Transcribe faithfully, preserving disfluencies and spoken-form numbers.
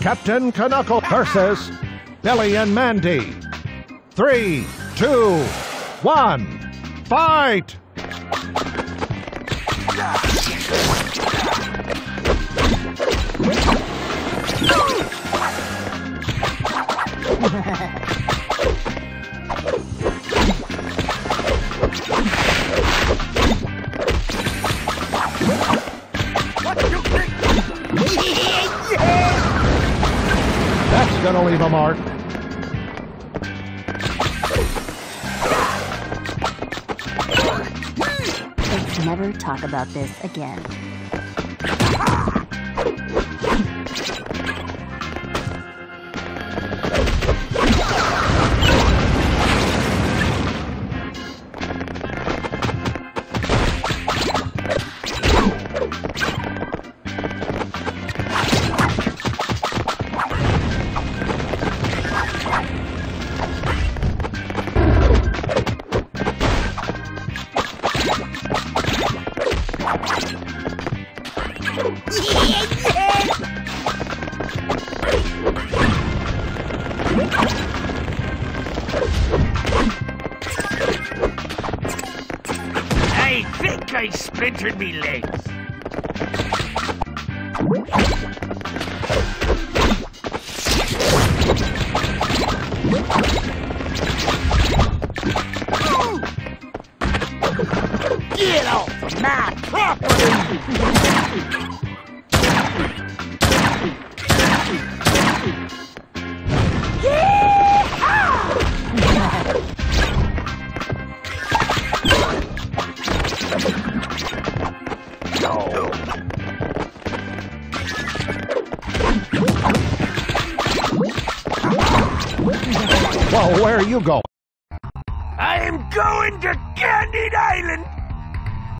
Captain K'nuckles versus Billy and Mandy. Three, two, one, fight! That's gonna leave a mark. Let's never talk about this again. I think I splintered me legs. Get off of my property! Whoa, where are you going? I'm going to Candied Island!